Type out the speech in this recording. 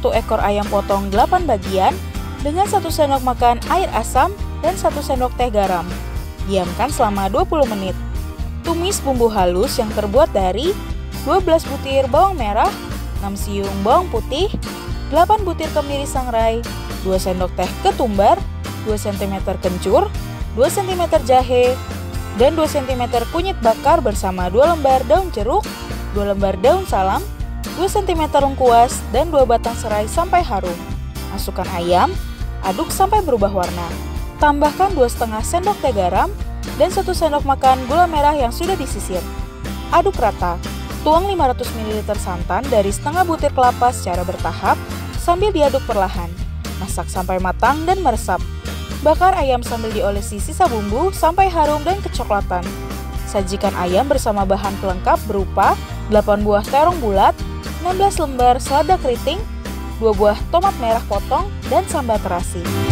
1 ekor ayam potong 8 bagian dengan 1 sendok makan air asam dan 1 sendok teh garam. Diamkan selama 20 menit. Tumis bumbu halus yang terbuat dari 12 butir bawang merah, 6 siung bawang putih, 8 butir kemiri sangrai, 2 sendok teh ketumbar, 2 cm kencur, 2 cm jahe, dan 2 cm kunyit bakar bersama 2 lembar daun jeruk, 2 lembar daun salam, 2 cm lengkuas, dan 2 batang serai sampai harum. Masukkan ayam, aduk sampai berubah warna. Tambahkan 2,5 sendok teh garam dan 1 sendok makan gula merah yang sudah disisir. Aduk rata. Tuang 500 ml santan dari setengah butir kelapa secara bertahap sambil diaduk perlahan. Masak sampai matang dan meresap. Bakar ayam sambil diolesi sisa bumbu sampai harum dan kecoklatan. Sajikan ayam bersama bahan pelengkap berupa 8 buah terong bulat, 16 lembar selada keriting, 2 buah tomat merah potong, dan sambal terasi.